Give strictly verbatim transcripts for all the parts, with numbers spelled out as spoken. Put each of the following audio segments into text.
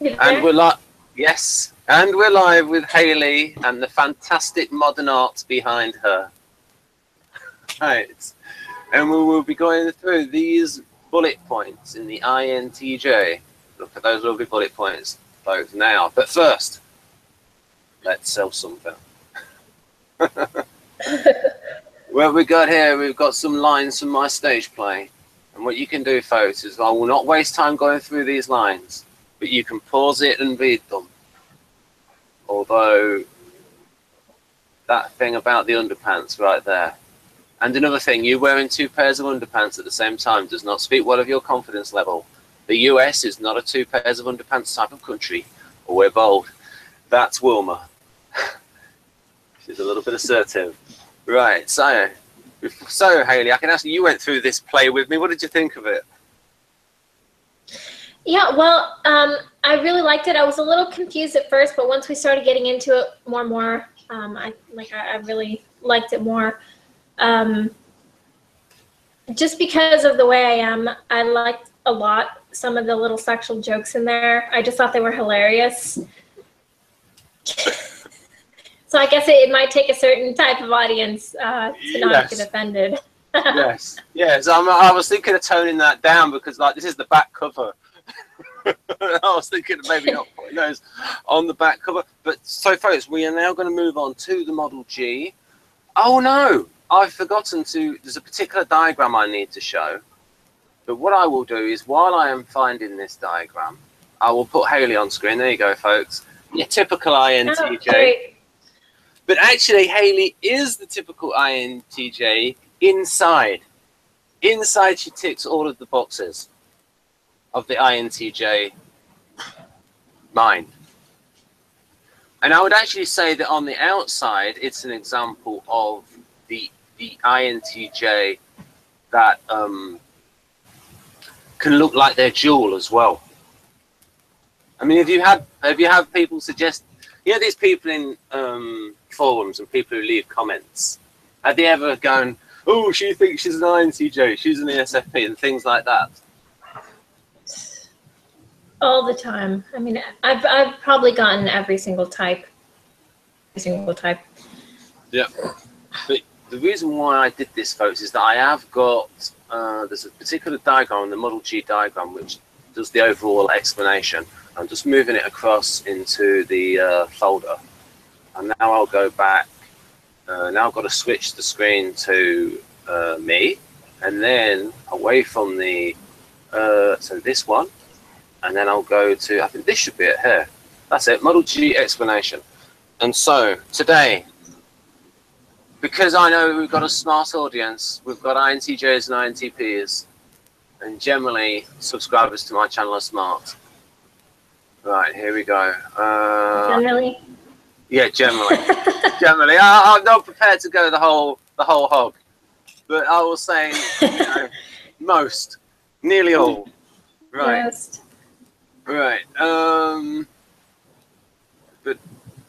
And we're live. Yes, and we're live with Hayley and the fantastic modern art behind her. Right, and we will be going through these bullet points in the I N T J. Look at those lovely bullet points, folks. Now, but first, let's sell something. Well, we got here. We've got some lines from my stage play, and what you can do, folks, is I will not waste time going through these lines. But you can pause it and read them. Although, that thing about the underpants right there. And another thing, you wearing two pairs of underpants at the same time does not speak well of your confidence level. The U S is not a two pairs of underpants type of country, or we're bold. That's Wilma. She's a little bit assertive. Right, so, so Hayley, I can ask you, you went through this play with me. What did you think of it? Yeah, well, um, I really liked it. I was a little confused at first, but once we started getting into it more and more, um, I like I, I really liked it more. Um, just because of the way I am, I liked a lot some of the little sexual jokes in there. I just thought they were hilarious. So I guess it, it might take a certain type of audience uh, to not yes. get offended. yes, yes. I'm, I was thinking of toning that down because, like, this is the back cover. I was thinking maybe not putting those on the back cover. But so, folks, we are now going to move on to the Model G. Oh, no, I've forgotten to. There's a particular diagram I need to show. But what I will do is, while I am finding this diagram, I will put Hayley on screen. There you go, folks. Your typical I N T J. Oh, but actually, Hayley is the typical I N T J inside. Inside, she ticks all of the boxes of the I N T J mind. And I would actually say that on the outside, it's an example of the the I N T J that um, can look like their jewel as well. I mean, if you had if you have people suggest, you know, these people in um, forums and people who leave comments, have they ever gone, "Oh, she thinks she's an I N T J, she's an E S F P," and things like that? All the time. I mean, I've, I've probably gotten every single type. Every single type. Yeah. But the reason why I did this, folks, is that I have got, uh, there's a particular diagram, the Model G diagram, which does the overall explanation. I'm just moving it across into the uh, folder. And now I'll go back. Uh, now I've got to switch the screen to uh, me. And then away from the, uh, so this one. And then I'll go to, I think this should be it here. That's it, Model G explanation. And so today, because I know we've got a smart audience, we've got I N T Js and I N T Ps, and generally subscribers to my channel are smart. Right, here we go. Uh, generally? Yeah, generally. generally. I, I'm not prepared to go the whole, the whole hog, but I will say, you know, most, nearly all. Right. Most. Right, um, but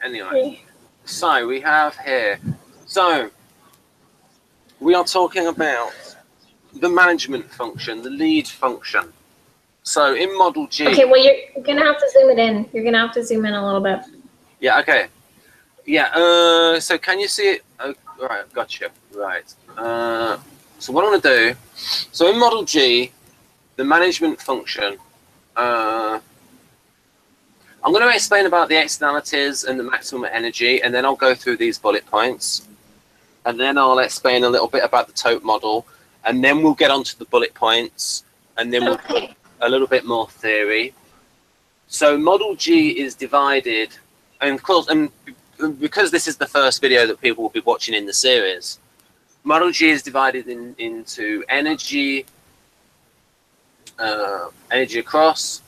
anyway, so we have here, so we are talking about the management function, the lead function. So in Model G. Okay, well, you're, you're going to have to zoom it in. You're going to have to zoom in a little bit. Yeah, okay. Yeah, uh, so can you see it? Oh, right, gotcha. Right. Uh, so what I want to do, so in Model G, the management function, Uh, I'm going to explain about the externalities and the maximum energy, and then I'll go through these bullet points, and then I'll explain a little bit about the TOTE model, and then we'll get onto the bullet points, and then we'll okay. a little bit more theory. So Model G is divided, and of course, and because this is the first video that people will be watching in the series, Model G is divided in, into energy. Uh, energy across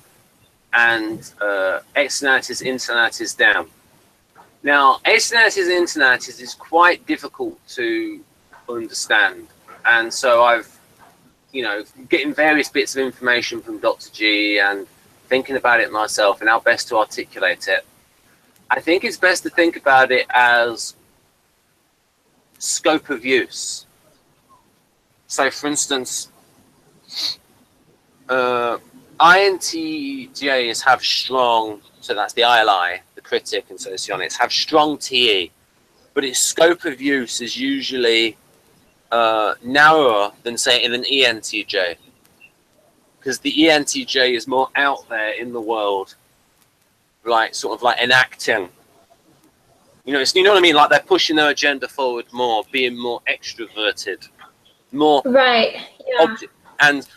and uh, externalities, internalities down. Now, externalities, internalities is quite difficult to understand, and so I've, you know, getting various bits of information from Doctor G and thinking about it myself and how best to articulate it. I think it's best to think about it as scope of use. So, for instance, Uh, I N T Js have strong, so that's the I L I, the critic and Socionics, have strong T E, but its scope of use is usually uh, narrower than, say, in an E N T J, because the E N T J is more out there in the world, like sort of like enacting. You know, it's, you know what I mean? Like they're pushing their agenda forward more, being more extroverted, more right. Yeah. And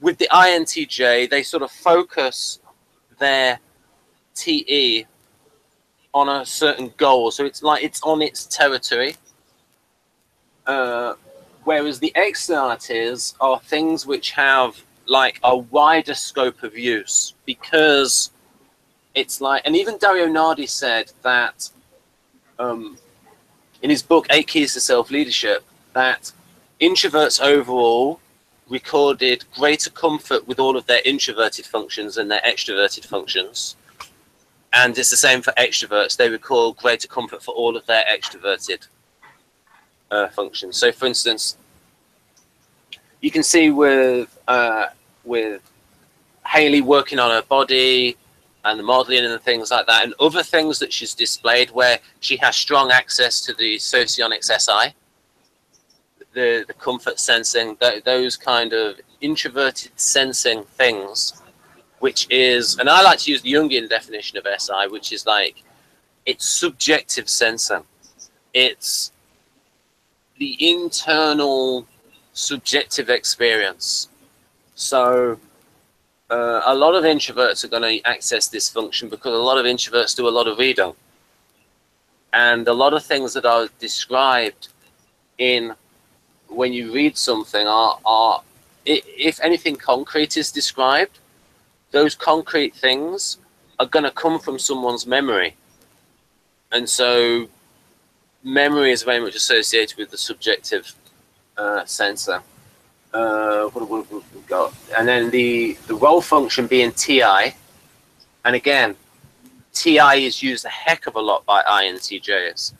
with the I N T J, they sort of focus their T E on a certain goal, so it's like it's on its territory. Uh, whereas the externalities are things which have like a wider scope of use, because it's like, and even Dario Nardi said that um, in his book Eight Keys to Self-Leadership, that introverts overall recorded greater comfort with all of their introverted functions and their extroverted functions. And it's the same for extroverts. They record greater comfort for all of their extroverted uh, functions. So, for instance, you can see with uh, with Hayley working on her body and the modeling and things like that, and other things that she's displayed where she has strong access to the Socionics S I, the, the comfort sensing, th those kind of introverted sensing things, which is, and I like to use the Jungian definition of S I, which is like, it's subjective sensing. It's the internal subjective experience. So uh, a lot of introverts are going to access this function because a lot of introverts do a lot of reading. And a lot of things that are described in when you read something are, are if anything concrete is described, those concrete things are going to come from someone's memory. And so memory is very much associated with the subjective uh, sensor. Uh, what have we got? And then the, the role function being T I. And again, T I is used a heck of a lot by I N T Js.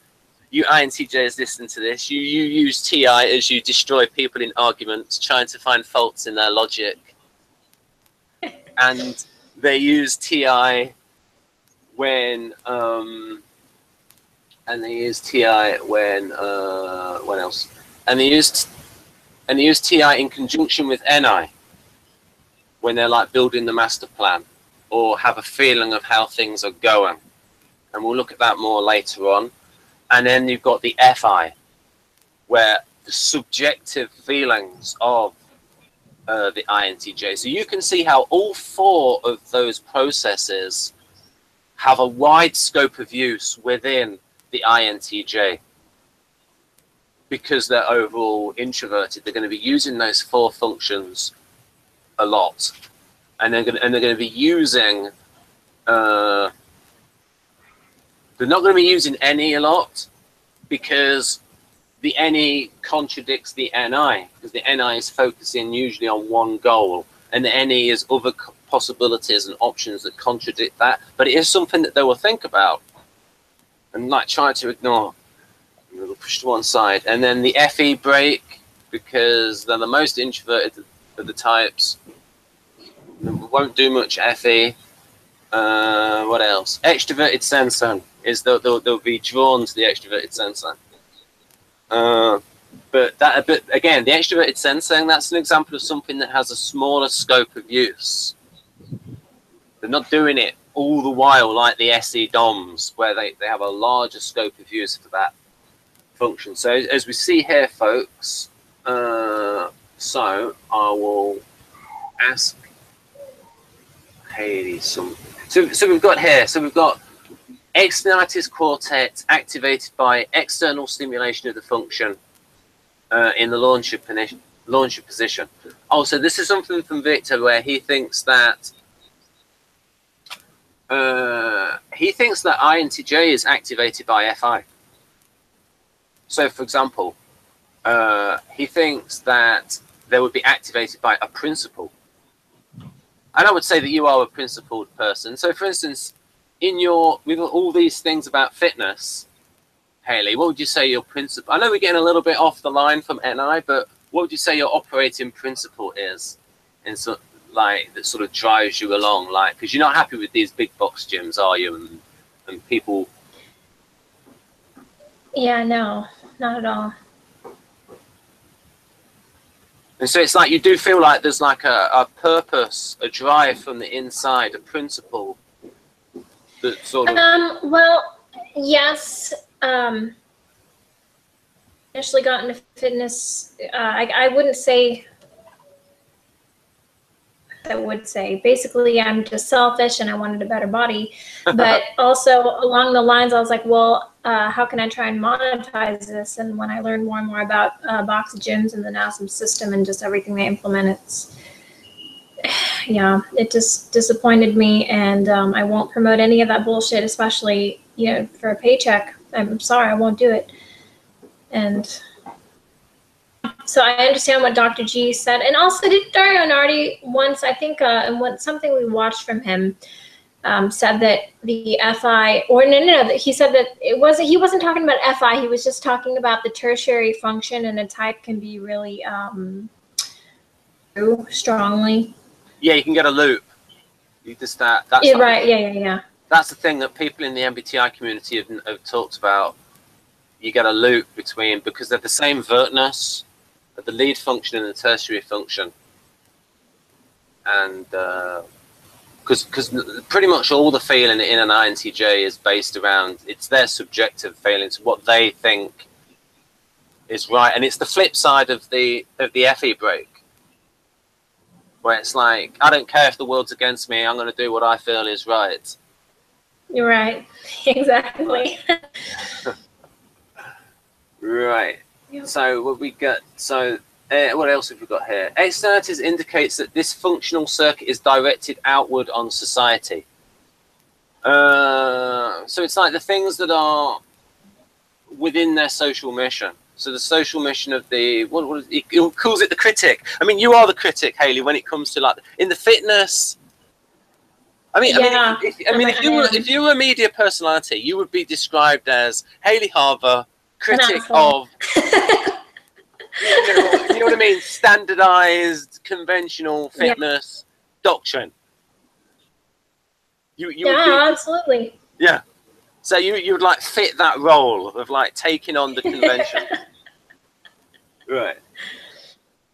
You I N T Js listen to this. You, you use T I as you destroy people in arguments, trying to find faults in their logic. And they use T I when, um, and they use T I when, uh, what else? And they used, and they use T I in conjunction with N I when they're like building the master plan or have a feeling of how things are going. And we'll look at that more later on. And then you've got the F I, where the subjective feelings of Uh, the I N T J. So you can see how all four of those processes have a wide scope of use within the I N T J. Because they're overall introverted, they're going to be using those four functions a lot. And they're going to, and they're going to be using, uh, they're not going to be using N E a lot, because the N E contradicts the N I, because the N I is focusing usually on one goal, and the N E is other possibilities and options that contradict that. But it is something that they will think about and like try to ignore, we'll push to one side. And then the F E break, because they're the most introverted of the types, they won't do much F E. Uh, what else? Extroverted sensor is they'll, they'll, they'll be drawn to the extroverted sensor. Uh, but that, but again, the extroverted sensing, that's an example of something that has a smaller scope of use. They're not doing it all the while like the S E D O Ms, where they, they have a larger scope of use for that function. So as we see here, folks, uh, so I will ask Hayley some. So, so we've got here, so we've got externalities quartet activated by external stimulation of the function uh, in the launcher, launcher position. Also, this is something from Victor where he thinks that uh, he thinks that I N T J is activated by F I. So, for example, uh, he thinks that they would be activated by a principle. And I would say that you are a principled person. So, for instance, in your, with all these things about fitness, Hayley, what would you say your principle? I know we're getting a little bit off the line from N I, but what would you say your operating principle is in so, like that sort of drives you along, like, because you're not happy with these big box gyms, are you? And, and people. Yeah, no, not at all. And so it's like you do feel like there's like a, a purpose, a drive from the inside, a principle that sort of. Um. Well, yes. Um. Initially got into fitness. Uh, I I wouldn't say. I would say basically I'm just selfish and I wanted a better body, but also along the lines I was like, well, uh, how can I try and monetize this? And when I learned more and more about uh, box gyms and the NASM system and just everything they implement, it's yeah, it just disappointed me, and um, I won't promote any of that bullshit, especially you know for a paycheck. I'm sorry, I won't do it. And so I understand what Doctor G said, and also did Dario Nardi once, I think, uh, and what something we watched from him, um, said that the F I, or no, no, no, he said that it wasn't. He wasn't talking about F I. He was just talking about the tertiary function, and a type can be really um, strongly. Yeah, you can get a loop. You just that. That's yeah, like, right. Yeah, yeah, yeah. That's the thing that people in the M B T I community have, have talked about. You get a loop between, because they're the same vertness. But the lead function and the tertiary function, and because uh, because pretty much all the feeling in an I N T J is based around it's their subjective feelings, what they think is right, and it's the flip side of the of the F E break, where it's like I don't care if the world's against me, I'm going to do what I feel is right. You're right, exactly. Right. So what we got? So uh, what else have we got here? Externalities indicates that this functional circuit is directed outward on society. Uh, so it's like the things that are within their social mission. So the social mission of the what? what is it? It calls it the critic. I mean, you are the critic, Hayley. When it comes to like in the fitness. I mean, yeah. I mean, if, if, I mean, if you were if you were a media personality, you would be described as Hayley Harbour. Critic of, you know, you know what I mean, standardized, conventional fitness yeah. doctrine. You, you yeah, would be, absolutely. Yeah. So you, you would like fit that role of like taking on the convention. Right.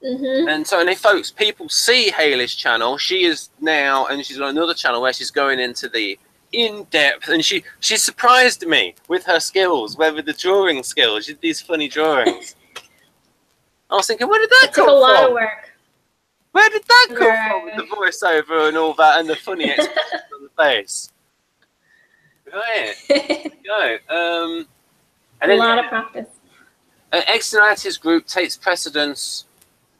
Mm-hmm. And so, and if folks, people see Hayley's channel, she is now, and she's on another channel where she's going into the in-depth, and she she surprised me with her skills, whether the drawing skills, she did these funny drawings. I was thinking, where did that it come took a from? Lot of work. Where did that come right. from, with the voiceover and all that, and the funny expressions on the face? Right. Go. Um, and a then, lot of practice. An externalities group takes precedence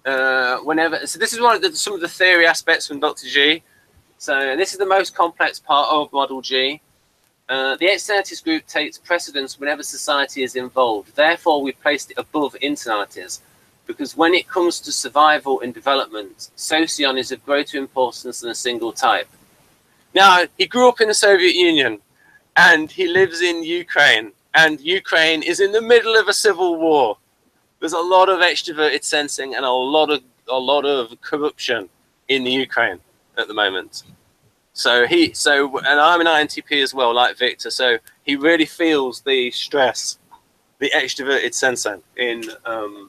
uh, whenever. So this is one of the, some of the theory aspects from Doctor G. So this is the most complex part of Model G. Uh, the externalities group takes precedence whenever society is involved. Therefore, we placed it above internalities, because when it comes to survival and development, Socionics is of greater importance than a single type. Now, he grew up in the Soviet Union, and he lives in Ukraine, and Ukraine is in the middle of a civil war. There's a lot of extroverted sensing and a lot of a lot of corruption in the Ukraine at the moment. So he so and I'm an I N T P as well, like Victor, so he really feels the stress, the extroverted sensing in um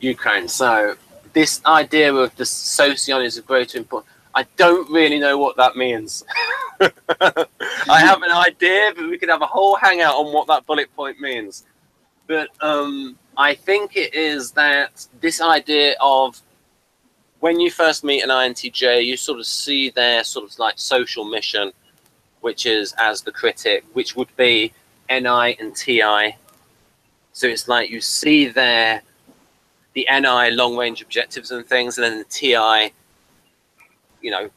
Ukraine. So this idea of the Socionics of greater importance, I don't really know what that means. I have an idea, but we could have a whole hangout on what that bullet point means. But um I think it is that this idea of when you first meet an I N T J, you sort of see their sort of like social mission, which is as the critic, which would be N I and T I. So it's like you see their, the N I long range objectives and things, and then the T I, you know,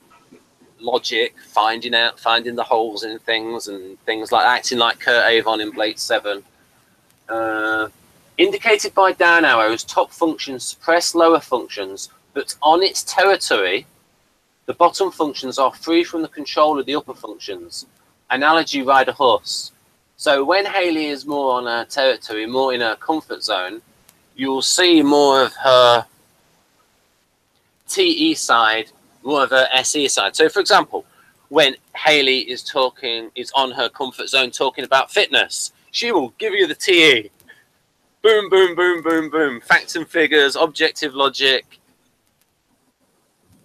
logic, finding out, finding the holes in things and things like acting like Kurt Avon in Blade Seven. Uh, indicated by down arrows, top functions suppress lower functions, but on its territory, the bottom functions are free from the control of the upper functions. Analogy, ride a horse. So when Hayley is more on her territory, more in her comfort zone, you'll see more of her T E side, more of a S E side. So for example, when Hayley is talking, is on her comfort zone talking about fitness, she will give you the T E. Boom, boom, boom, boom, boom. Facts and figures, objective logic.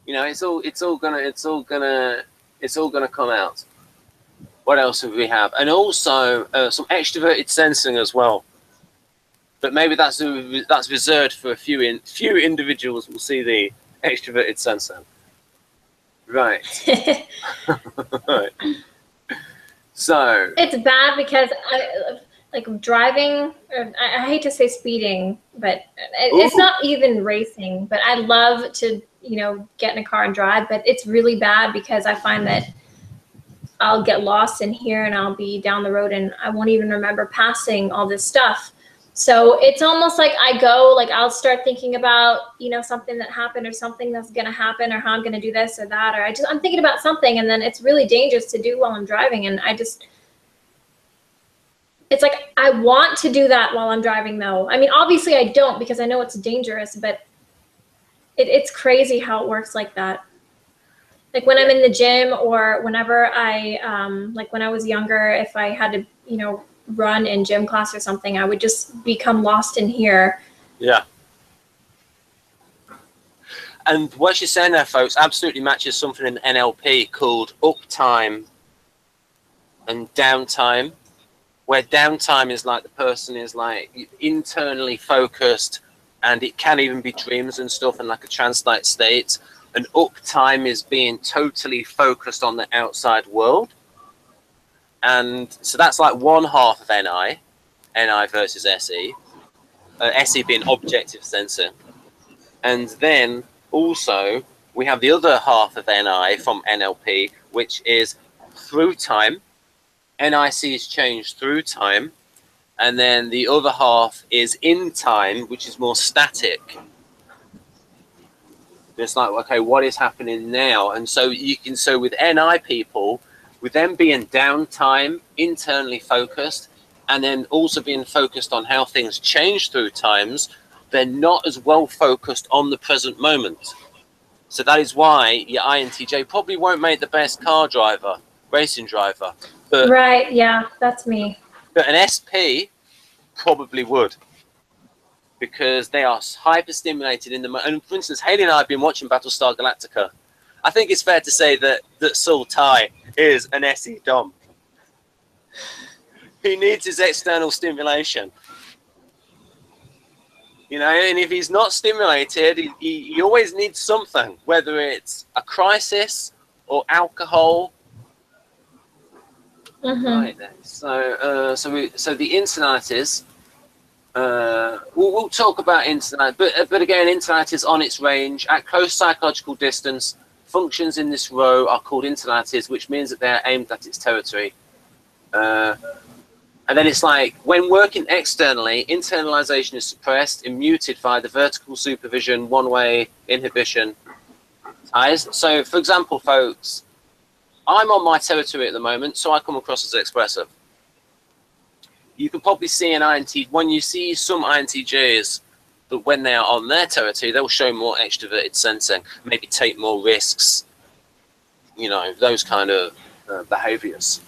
You know, it's all, it's all gonna, it's all gonna, it's all gonna come out. What else do we have? And also uh, some extroverted sensing as well. But maybe that's that's reserved for a few in, few individuals. Will see the extroverted sensing. Right. Right. So it's bad because I like driving. Or I, I hate to say speeding, but it, it's not even racing. But I love to, you know, get in a car and drive. But it's really bad because I find that I'll get lost in here and I'll be down the road and I won't even remember passing all this stuff. So it's almost like I go, like I'll start thinking about, you know, something that happened or something that's going to happen or how I'm going to do this or that, or I just, I'm thinking about something, and then it's really dangerous to do while I'm driving. And I just, it's like, I want to do that while I'm driving though. I mean, obviously I don't because I know it's dangerous, but it, it's crazy how it works like that. Like when I'm in the gym or whenever I, um, like when I was younger, if I had to, you know, run in gym class or something, I would just become lost in here. Yeah. And what she's saying there, folks, absolutely matches something in N L P called uptime and downtime, where downtime is like the person is like internally focused, and it can even be dreams and stuff and like a trance-like state. And uptime is being totally focused on the outside world. And so that's like one half of N I, N I versus S E, uh, S E being objective sensor. And then also we have the other half of N I from N L P, which is through time. N I C is changed through time. And then the other half is in time, which is more static. It's like, okay, what is happening now? And so you can, so with N I people, with them being downtime, internally focused, and then also being focused on how things change through times, they're not as well focused on the present moment. So that is why your I N T J probably won't make the best car driver, racing driver. But, right, yeah, that's me. But an S P probably would, because they are hyper-stimulated in the moment. And for instance, Hayley and I have been watching Battlestar Galactica. I think it's fair to say that, that Sul Tai is an S E Dom. He needs his external stimulation. You know, and if he's not stimulated, he, he, he always needs something, whether it's a crisis or alcohol. Mm-hmm. Right then. So, uh, so, we, so the internalities, uh, we'll, we'll talk about internalities, but, but again, internalities on its range, at close psychological distance, functions in this row are called internalities, which means that they're aimed at its territory. Uh, and then it's like, when working externally, internalization is suppressed and muted by the vertical supervision, one-way inhibition ties. So, for example, folks, I'm on my territory at the moment, so I come across as expressive. You can probably see an I N T J, when you see some I N T Js, but when they are on their territory, they'll show more extroverted sensing, maybe take more risks, you know, those kind of uh, behaviors.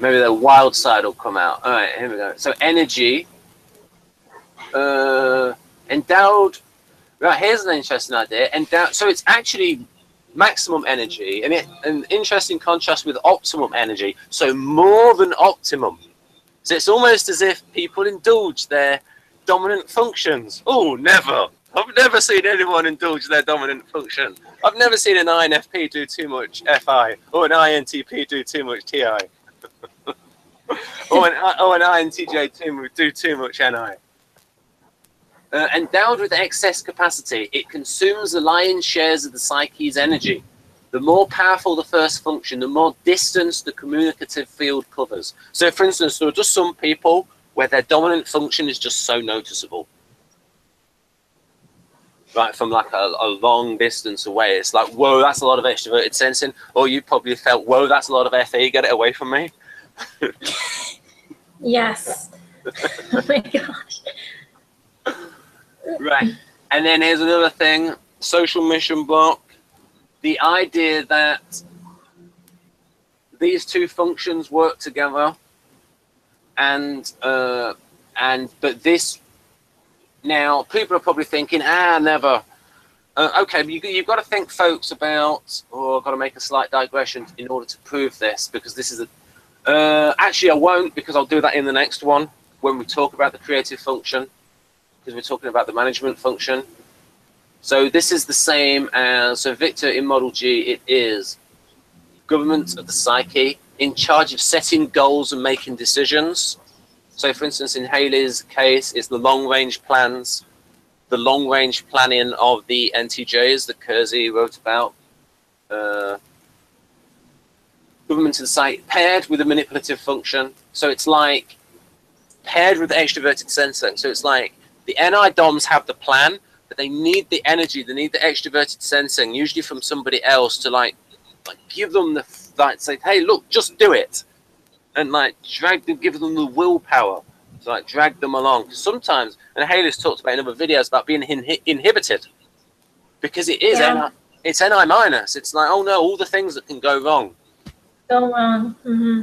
Maybe their wild side will come out. All right, here we go. So energy, uh, endowed, right, here's an interesting idea. Endowed, so it's actually maximum energy, and it, an interesting contrast with optimum energy, so more than optimum. So it's almost as if people indulge their dominant functions. Oh, never. I've never seen anyone indulge their dominant function. I've never seen an I N F P do too much F I, or an I N T P do too much T I, or, an, or an I N T J do too much N I. Uh, endowed with excess capacity, it consumes the lion's shares of the psyche's energy. The more powerful the first function, the more distance the communicative field covers. So, for instance, there are just some people where their dominant function is just so noticeable. Right, from like a, a long distance away, it's like, whoa, that's a lot of extroverted sensing. Or you probably felt, whoa, that's a lot of F E, get it away from me. Yes. Oh my gosh. Right, and then here's another thing. social mission block, the idea that these two functions work together, and uh, and but this now people are probably thinking, ah, never. Uh, okay, you, you've got to think, folks, about. Or oh, I've got to make a slight digression in order to prove this, because this is a. Uh, actually, I won't, because I'll do that in the next one when we talk about the creative function, because we're talking about the management function. So this is the same as, so Victor in Model G, it is government of the psyche, in charge of setting goals and making decisions. So for instance, in Hayley's case, it's the long-range plans, the long-range planning of the N T Js that Keirsey wrote about. Uh, government of the psyche paired with a manipulative function. So it's like paired with the extroverted sensor. So it's like the N I D O Ms have the plan, but they need the energy, they need the extroverted sensing, usually from somebody else, to like, like give them the, like, say, hey, look, just do it, and like drag them, give them the willpower to like drag them along. Because sometimes, and Hayley's talked about in other videos about being in inhibited, because it is, yeah. N I, it's N I minus. It's like, oh no, all the things that can go wrong. Go wrong. Mm-hmm.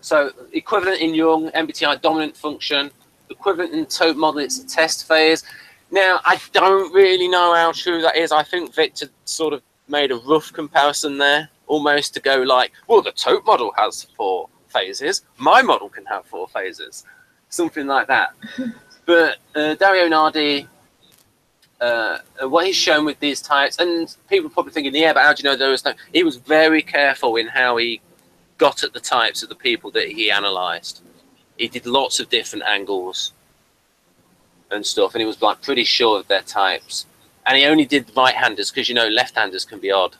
So equivalent in Jung, M B T I dominant function, equivalent in TOTE model, it's a test phase. Now, I don't really know how true that is. I think Victor sort of made a rough comparison there, almost to go like, well, the TOTE model has four phases. My model can have four phases, something like that. But uh, Dario Nardi, uh, what he's shown with these types, and people probably thinking, yeah, but how do you know there was no? He was very careful in how he got at the types of the people that he analysed. He did lots of different angles and stuff, and he was like pretty sure of their types, and he only did right-handers because, you know, left-handers can be odd.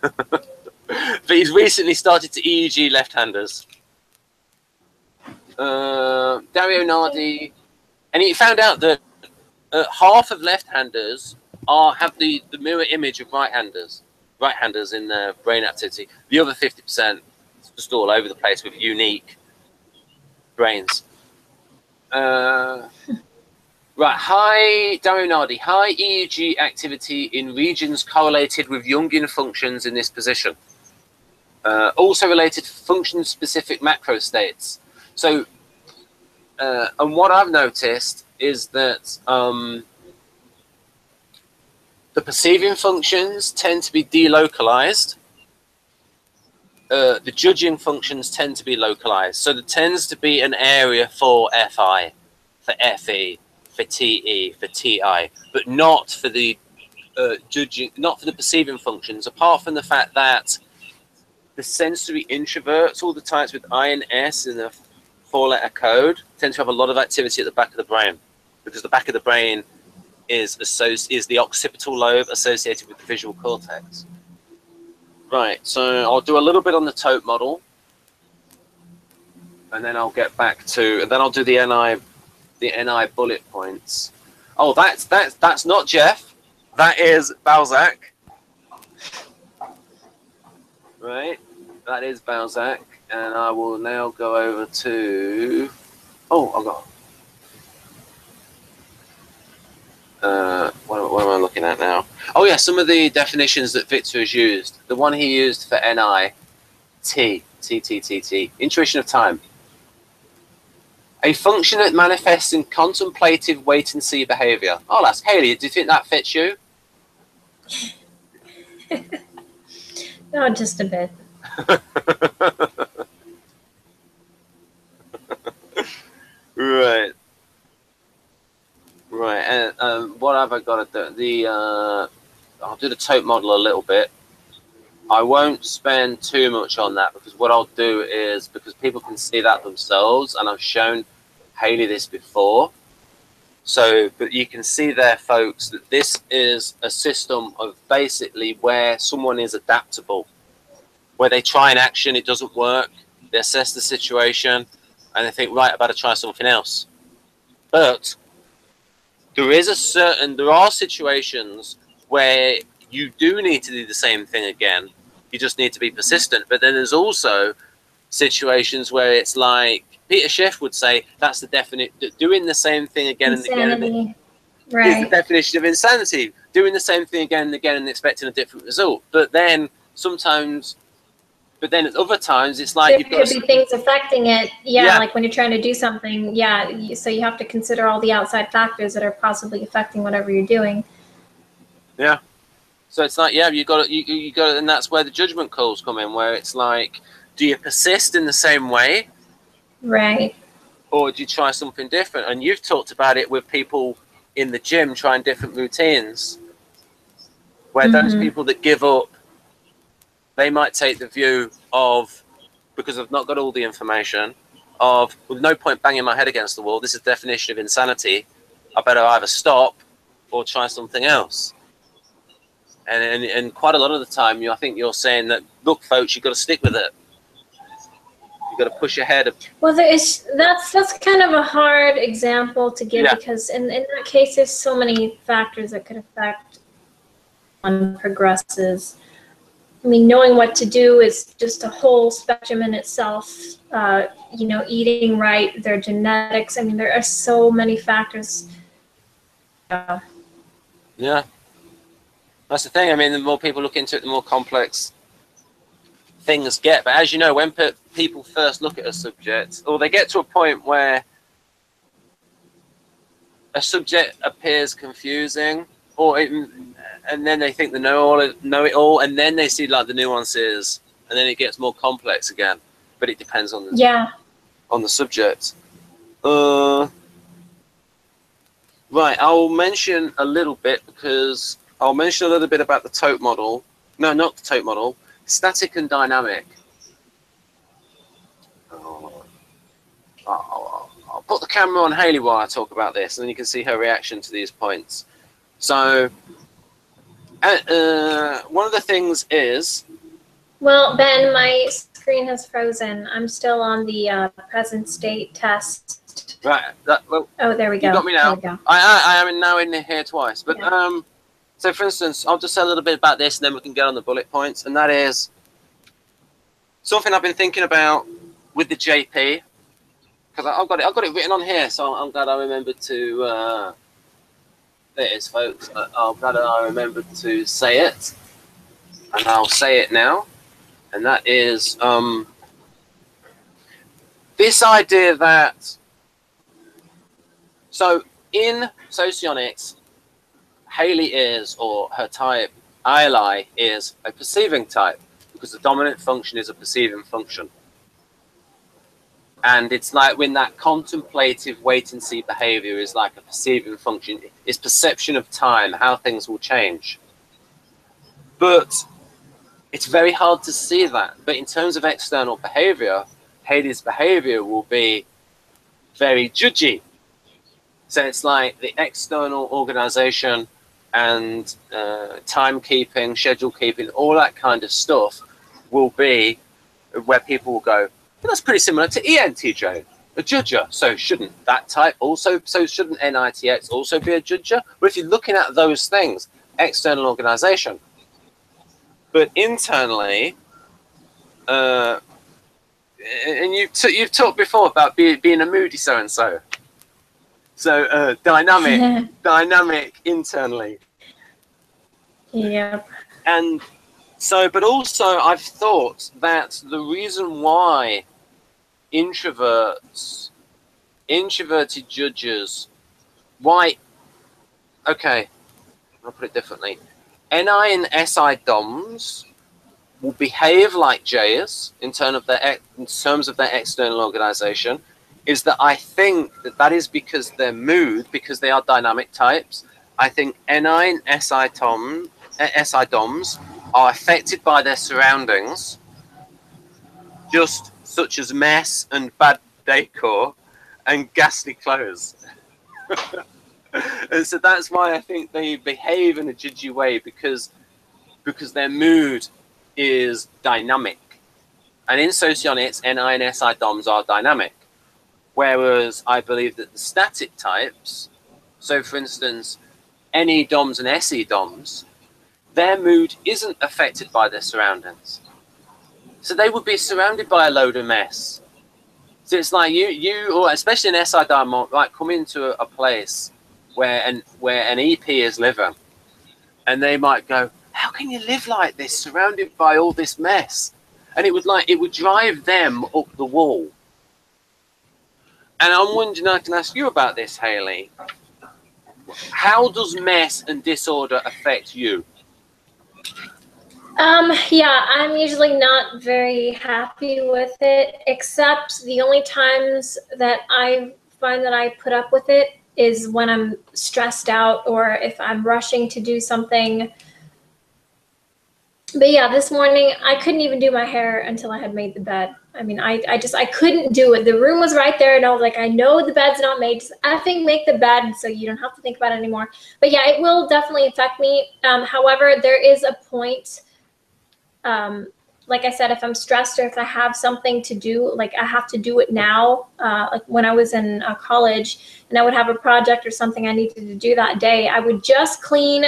But he's recently started to E E G left-handers. uh, Dario Nardi, and he found out that uh, half of left-handers are have the, the mirror image of right-handers right-handers in their brain activity. The other fifty percent is just all over the place with unique brains. Uh, Right, high, Dario Nardi, high E E G activity in regions correlated with Jungian functions in this position. Uh, also related to function-specific macro states. So, uh, and what I've noticed is that um, the perceiving functions tend to be delocalized. Uh, the judging functions tend to be localized. So there tends to be an area for F I, for F E, for T E, for T I, but not for the uh, judging, not for the perceiving functions, apart from the fact that the sensory introverts, all the types with I and S in the four-letter code, tend to have a lot of activity at the back of the brain, because the back of the brain is, is the occipital lobe associated with the visual cortex. Right, so I'll do a little bit on the TOTE model, and then I'll get back to, and then I'll do the N I. The N I bullet points. Oh, that's that's that's not Jeff. That is Balzac. Right, that is Balzac, and I will now go over to. Oh, I've got. Uh, what, what am I looking at now? Oh yeah, some of the definitions that Victor has used. The one he used for N I, T T T T T, intuition of time. A function that manifests in contemplative wait-and-see behaviour. I'll ask Hayley, do you think that fits you? No, just a bit. Right. Right, and um, what have I got to do? The, uh, I'll do the TOTE model a little bit. I won't spend too much on that, because what I'll do is, because people can see that themselves, and I've shown Hayley this before. So, but you can see there, folks, that this is a system of basically where someone is adaptable, where they try an action, it doesn't work, they assess the situation, and they think, right, I better try something else. But there is a certain, there are situations where you do need to do the same thing again. You just need to be persistent. But then there's also situations where it's like Peter Schiff would say, that's the definite, doing the same thing again insanity. and again. Right. Is the definition of insanity. doing the same thing again and again and expecting a different result. But then sometimes, but then at other times, it's like there you've could got be things affecting it. Yeah, yeah, like when you're trying to do something. Yeah, so you have to consider all the outside factors that are possibly affecting whatever you're doing. Yeah. So it's like, yeah, you got you you got, and that's where the judgment calls come in, where it's like, do you persist in the same way, right, or do you try something different? And you've talked about it with people in the gym trying different routines, where mm-hmm. those people that give up, they might take the view of, because I've not got all the information, of with no point banging my head against the wall. This is the definition of insanity. I better either stop or try something else. And, and, and quite a lot of the time, you, I think you're saying that, look, folks, you've got to stick with it. You've got to push ahead. Well, there is, that's, that's kind of a hard example to give, yeah. because in, in that case, there's so many factors that could affect one progresses. I mean, knowing what to do is just a whole spectrum in itself. Uh, you know, eating right, their genetics. I mean, there are so many factors. Yeah. Yeah. That's the thing. I mean, the more people look into it, the more complex things get. But as you know, when pe people first look at a subject, or they get to a point where a subject appears confusing, or it, and then they think they know all, know it all, and then they see like the nuances, and then it gets more complex again. But it depends on the yeah on the subject. Uh, right. I'll mention a little bit because. I'll mention a little bit about the TOTE model. No, not the TOTE model. Static and dynamic. Oh. I'll, I'll put the camera on Hayley while I talk about this, and then you can see her reaction to these points. So, uh, one of the things is... Well, Ben, my screen has frozen. I'm still on the uh, present state test. Right. That, well, oh, there we go. You got me now. Go. I, I, I am now in here twice. But... Yeah. Um, So, for instance, I'll just say a little bit about this, and then we can get on the bullet points. And that is something I've been thinking about with the J P, because I've got it, I've got it written on here. So I'm glad I remembered to. Uh, there it is, folks. I'm glad I remembered to say it, and I'll say it now. And that is um, this idea that so in Socionics. Hayley is, or her type, I L I, is a perceiving type, because the dominant function is a perceiving function. And it's like when that contemplative wait-and-see behavior is like a perceiving function, it's perception of time, how things will change. But it's very hard to see that. But in terms of external behavior, Hayley's behavior will be very judgy. So it's like the external organization and uh, timekeeping, schedule keeping, all that kind of stuff will be where people will go, well, that's pretty similar to E N T J, a judger. So shouldn't that type also, so shouldn't N I T X also be a judger? Well, if you're looking at those things, external organization. But internally, uh, and you've, t you've talked before about be being a moody so-and-so. So uh, dynamic, yeah. dynamic internally. Yeah. And so, but also I've thought that the reason why introverts, introverted judges, why, okay, I'll put it differently. N I and S I doms will behave like J's in, term of their, in terms of their external organization, is that I think that that is because their mood, because they are dynamic types, I think N I and S I, Tom, S I doms are affected by their surroundings, just such as mess and bad decor and ghastly clothes. And so that's why I think they behave in a judgy way, because, because their mood is dynamic. And in Socionics, N I and S I doms are dynamic. Whereas I believe that the static types, so for instance, N E doms and S E doms, their mood isn't affected by their surroundings. So they would be surrounded by a load of mess. So it's like you, you, or especially an S I dom, might come into a, a place where an where an E P is living, and they might go, how can you live like this, surrounded by all this mess? And it would like it would drive them up the wall. And I'm wondering, I can ask you about this, Hayley. How does mess and disorder affect you? Um, yeah, I'm usually not very happy with it, except the only times that I find that I put up with it is when I'm stressed out or if I'm rushing to do something. But yeah, this morning I couldn't even do my hair until I had made the bed. I mean, I, I just, I couldn't do it. The room was right there and I was like, I know the bed's not made. Just effing make the bed so you don't have to think about it anymore. But yeah, it will definitely affect me. Um, however, there is a point, um, like I said, if I'm stressed or if I have something to do, like I have to do it now. Uh, like when I was in uh, college and I would have a project or something I needed to do that day, I would just clean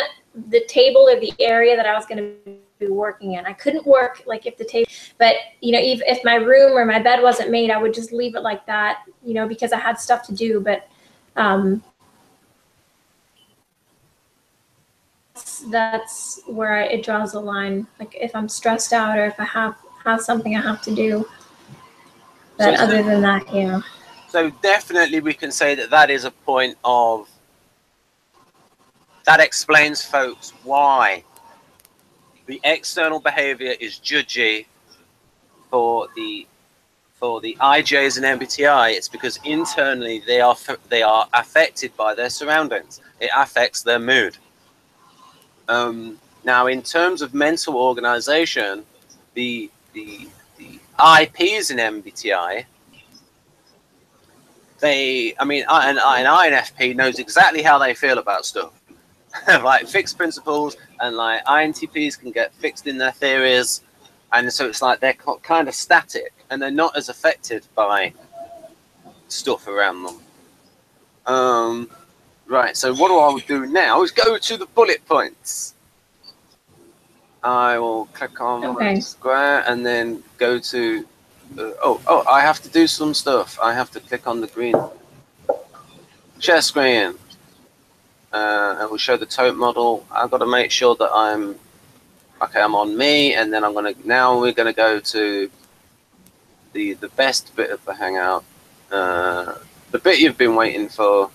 the table or the area that I was going to be working in. I couldn't work like if the table, but you know, if, if my room or my bed wasn't made, I would just leave it like that, you know, because I had stuff to do. But um, that's where I, it draws a line. Like if I'm stressed out or if I have, have something I have to do, but so, other than that, yeah. So definitely we can say that that is a point of, that explains folks why the external behavior is judgy for the for the I Js and M B T I. It's because internally they are they are affected by their surroundings. It affects their mood. Um, now, in terms of mental organization, the the the I Ps in M B T I, they I mean, an, an I N F P knows exactly how they feel about stuff. Like fixed principles, and like I N T Ps can get fixed in their theories, and so it's like they're kind of static and they're not as affected by stuff around them. Um, right, so what do I do now is go to the bullet points. I will click on okay. square and then go to uh, oh oh I have to do some stuff. I have to click on the green share screen. Uh, and we'll show the TOTE model. I've got to make sure that I'm okay. I'm on me, and then I'm gonna. Now we're gonna go to the the best bit of the hangout, uh, the bit you've been waiting for.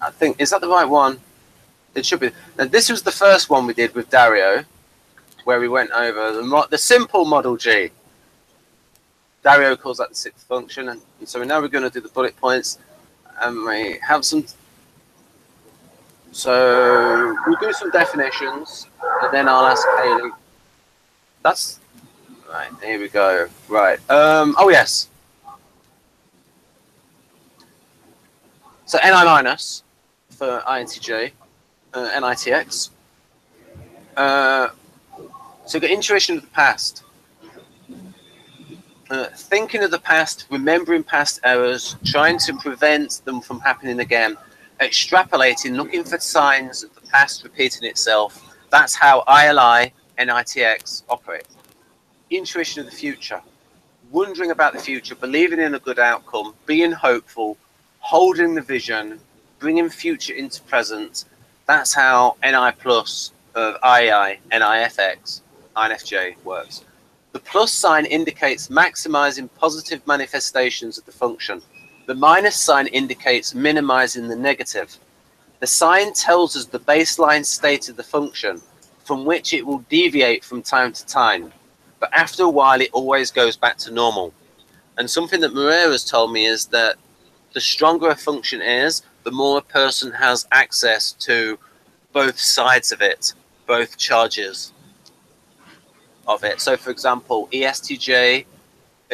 I think is that the right one? It should be. Now this was the first one we did with Dario, where we went over the mo the simple Model G. Dario calls that the sixth function, and, and so now we're gonna do the bullet points, and we have some. So we'll do some definitions, and then I'll ask Hayley. That's right. Here we go. Right. Um, oh yes. So N I minus for I N T J, uh, N I T X. Uh, so you've got intuition of the past, uh, thinking of the past, remembering past errors, trying to prevent them from happening again. Extrapolating, looking for signs of the past repeating itself. That's how I L I and N I T X operate. Intuition of the future, wondering about the future, believing in a good outcome, being hopeful, holding the vision, bringing future into present. That's how N I plus of I E I, N I F X, I N F J works. The plus sign indicates maximizing positive manifestations of the function. The minus sign indicates minimizing the negative. The sign tells us the baseline state of the function, from which it will deviate from time to time, but after a while it always goes back to normal. And something that Moreira has told me is that the stronger a function is, the more a person has access to both sides of it, both charges of it. So for example, E S T J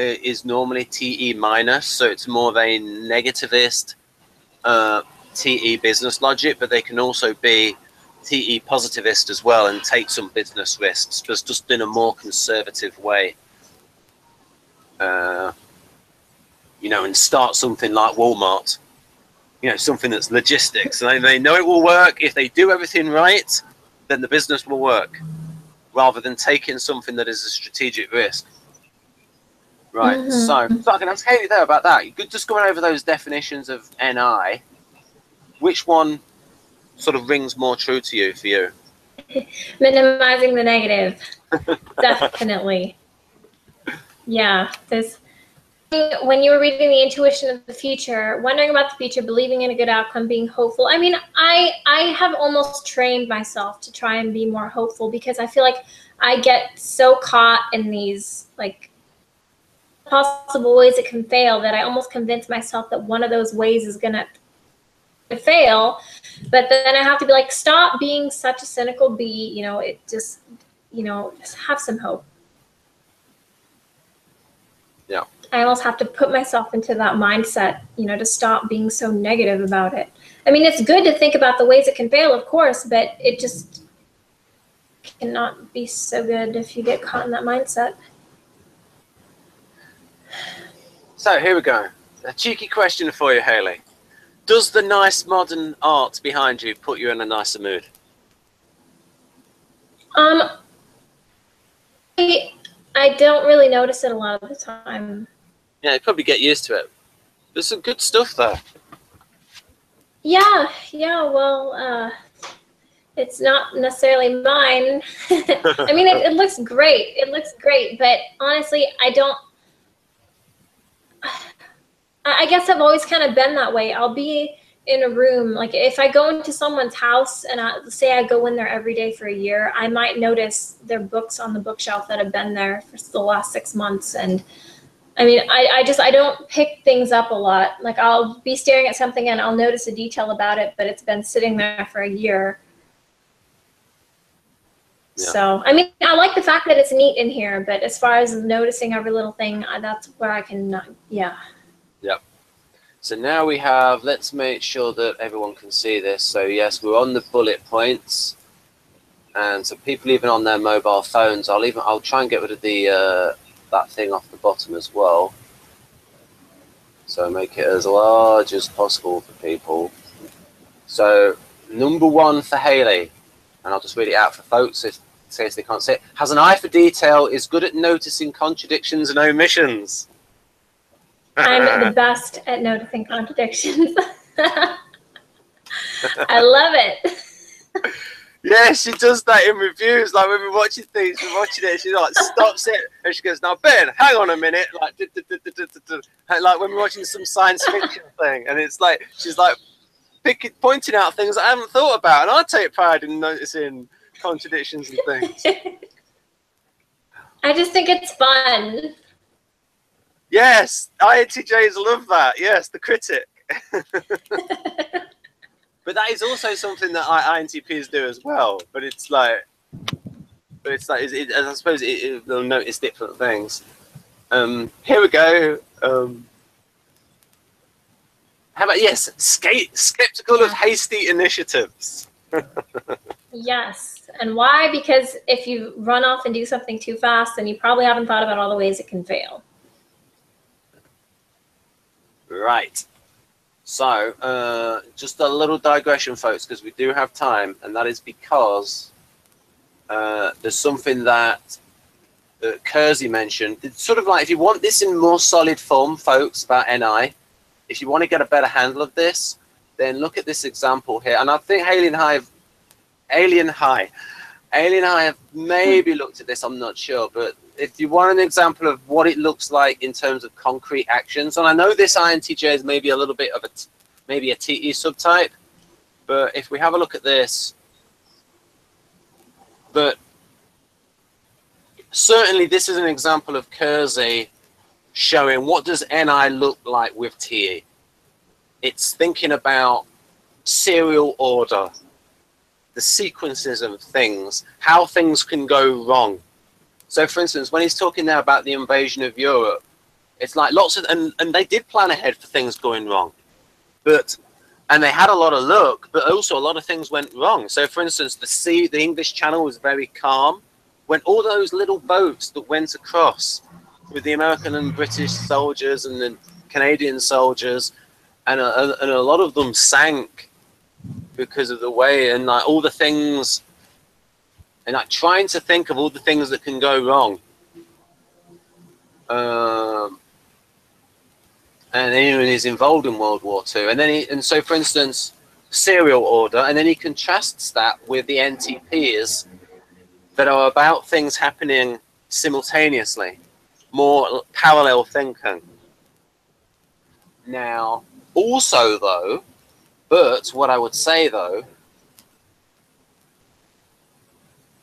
is normally T E minus, so it's more of a negativist uh, T E business logic, but they can also be T E positivist as well and take some business risks, but just in a more conservative way. Uh, you know, and start something like Walmart, you know, something that's logistics. And they know it will work. If they do everything right, then the business will work, rather than taking something that is a strategic risk. Right, mm-hmm. so, so I can ask Hayley there about that. You could just go over those definitions of N I. Which one sort of rings more true to you for you? Minimizing the negative. Definitely. Yeah. This, when you were reading The Intuition of the Future, wondering about the future, believing in a good outcome, being hopeful. I mean, I, I have almost trained myself to try and be more hopeful, because I feel like I get so caught in these, like, possible ways it can fail that I almost convince myself that one of those ways is going to fail. But then I have to be like, stop being such a cynical bee. You know, it just, you know, just have some hope. Yeah. I almost have to put myself into that mindset, you know, to stop being so negative about it. I mean, it's good to think about the ways it can fail, of course, but it just cannot be so good if you get caught in that mindset. So here we go. A cheeky question for you, Hayley. Does the nice modern art behind you put you in a nicer mood? Um, I, I don't really notice it a lot of the time. Yeah, you probably get used to it. There's some good stuff there. Yeah, yeah, well, uh, it's not necessarily mine. I mean, it, it looks great. It looks great, but honestly, I don't. I guess I've always kind of been that way. I'll be in a room, like if I go into someone's house and I, say I go in there every day for a year, I might notice their books on the bookshelf that have been there for the last six months. And I mean, I, I just, I don't pick things up a lot. Like I'll be staring at something and I'll notice a detail about it, but it's been sitting there for a year. Yeah. So, I mean, I like the fact that it's neat in here, but as far as noticing every little thing, that's where I can, yeah. Yep. So now we have, let's make sure that everyone can see this. So yes, we're on the bullet points. And so people even on their mobile phones, I'll even, I'll try and get rid of the, uh, that thing off the bottom as well. So make it as large as possible for people. So number one for Hayley, and I'll just read it out for folks if says they can't see it, has an eye for detail, is good at noticing contradictions and omissions. I'm the best at noticing contradictions. I love it. Yeah, she does that in reviews. Like when we're watching things, we're watching it, she like stops it and she goes, now Ben, hang on a minute. Like, duh, duh, duh, duh, duh, duh. Like when we're watching some science fiction thing, and it's like she's like picking, pointing out things I haven't thought about, and I take pride in noticing contradictions and things. I just think it's fun. Yes, I N T Js love that. Yes, the critic. But that is also something that I N T Ps do as well. But it's like, but it's like, it, I suppose it, it, they'll notice different things. Um, here we go. Um, how about yes, skeptical of hasty initiatives. Yes, and why? Because if you run off and do something too fast, then you probably haven't thought about all the ways it can fail. Right, so uh, just a little digression, folks, because we do have time, and that is because uh, there's something that uh, Keirsey mentioned. It's sort of like, if you want this in more solid form, folks, about N I, if you want to get a better handle of this, then look at this example here. And I think Hayley and I have, Hayley and I, Hayley and I have maybe looked at this, I'm not sure, but if you want an example of what it looks like in terms of concrete actions, and I know this I N T J is maybe a little bit of a, maybe a T E subtype, but if we have a look at this, but certainly this is an example of Keirsey showing what does N I look like with T E. It's thinking about serial order, the sequences of things, how things can go wrong. So, for instance, when he's talking there about the invasion of Europe, it's like lots of, and, and they did plan ahead for things going wrong, but, and they had a lot of luck, but also a lot of things went wrong. So, for instance, the sea, the English Channel was very calm when all those little boats that went across with the American and British soldiers and the Canadian soldiers, and a, and a lot of them sank because of the way, and like all the things, and like trying to think of all the things that can go wrong. Um, and anyone is involved in World War Two. And then, he, and so for instance, serial order, and then he contrasts that with the N T Ps that are about things happening simultaneously, more parallel thinking. Now, also though, but what I would say though,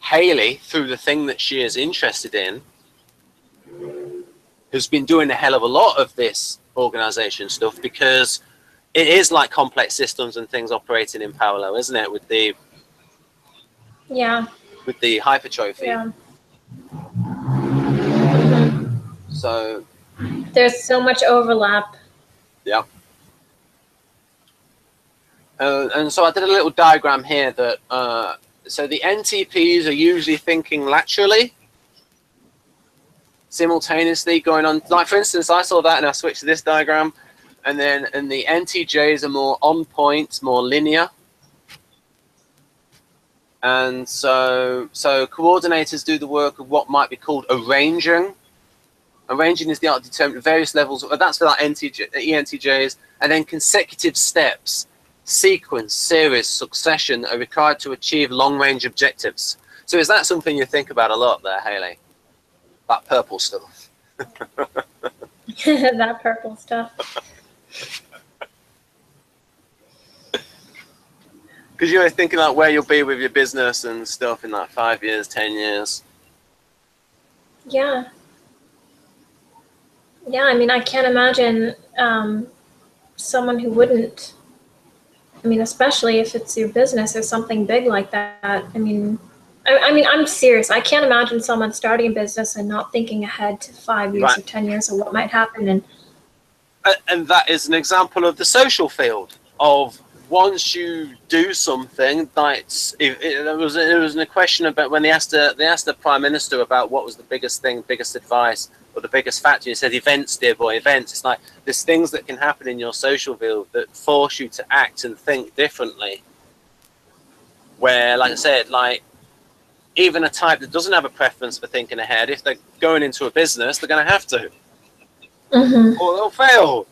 Hayley, through the thing that she is interested in, has been doing a hell of a lot of this organization stuff, because it is like complex systems and things operating in parallel, isn't it? With the yeah, with the hypertrophy. Yeah. Mm-hmm. So there's so much overlap. Yeah. Uh, and so I did a little diagram here that. Uh, So the N T Ps are usually thinking laterally, simultaneously going on. Like, for instance, I saw that and I switched to this diagram. And then and the N T Js are more on point, more linear. And so, so coordinators do the work of what might be called arranging. Arranging is the art of determining various levels. That's for like E N T Js. And then consecutive steps, sequence, series, succession are required to achieve long-range objectives. So is that something you think about a lot there, Hayley? That purple stuff. That purple stuff. Because you're thinking about where you'll be with your business and stuff in like five years, ten years. Yeah. Yeah, I mean, I can't imagine um, someone who wouldn't. I mean, especially if it's your business or something big like that. I mean, I, I mean, I'm serious. I can't imagine someone starting a business and not thinking ahead to five years right. or ten years of what might happen. And and that is an example of the social field of once you do something. That's it, it, it was it was a question about when they asked the, they asked the Prime Minister about what was the biggest thing, biggest advice, or the biggest factor. He said events, dear boy, events. It's like there's things that can happen in your social field that force you to act and think differently. Where, like I said, like even a type that doesn't have a preference for thinking ahead, if they're going into a business, they're going to have to, mm-hmm. or they'll fail.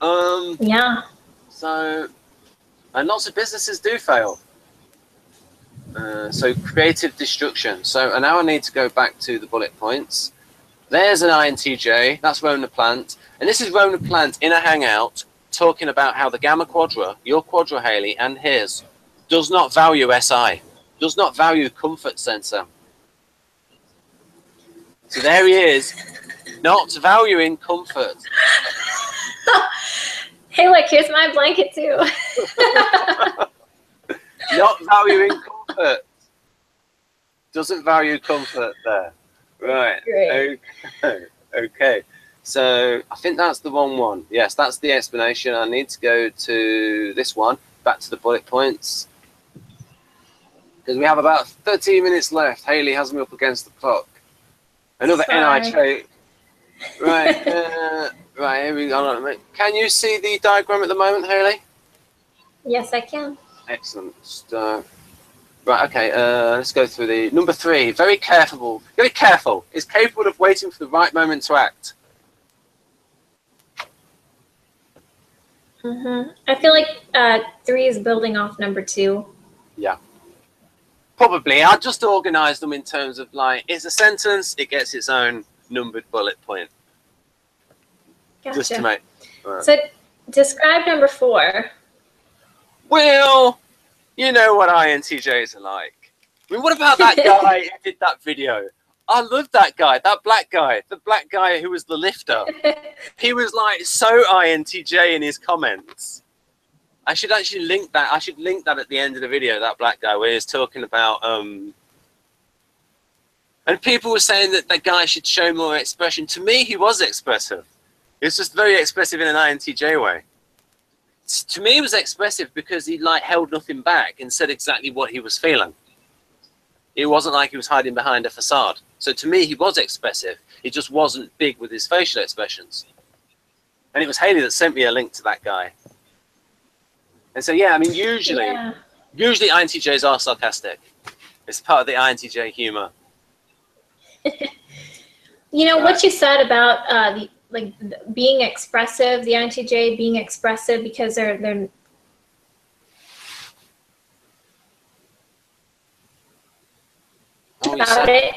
Um, yeah. So, and lots of businesses do fail. Uh, so creative destruction. So, and now I need to go back to the bullet points. There's an I N T J, that's Rona Plant, and this is Rona Plant in a hangout talking about how the Gamma Quadra, your Quadra, Hayley, and his, does not value S I, does not value comfort sensor. So there he is, not valuing comfort. Hey, look, here's my blanket too. Not valuing comfort. Doesn't value comfort there. Right. Great. Okay. Okay. So I think that's the wrong one. Yes, that's the explanation. I need to go to this one, back to the bullet points, because we have about thirteen minutes left. Hayley has me up against the clock. Another N I trait. Right. uh, right. Here we go. Can you see the diagram at the moment, Hayley? Yes, I can. Excellent stuff. Right, okay, uh, let's go through the number three. Very careful. Very careful. Is capable of waiting for the right moment to act. Mm-hmm. I feel like uh, three is building off number two. Yeah. Probably. I'll just organize them in terms of like, it's a sentence, it gets its own numbered bullet point. Gotcha. Just to make. Right. So describe number four. Well, you know what I N T Js are like. I mean, what about that guy who did that video? I love that guy, that black guy, the black guy who was the lifter. He was like so I N T J in his comments. I should actually link that. I should link that at the end of the video, that black guy where he's talking about, um, and people were saying that that guy should show more expression. To me, he was expressive. It's just very expressive in an I N T J way. To me, it was expressive because he like held nothing back and said exactly what he was feeling. It wasn't like he was hiding behind a facade. So to me, he was expressive. He just wasn't big with his facial expressions. And it was Hayley that sent me a link to that guy. And so, yeah, I mean, usually, yeah. usually I N T Js are sarcastic. It's part of the I N T J humor. You know, right. What you said about uh, the like being expressive, the I N T J being expressive because they're they're about it.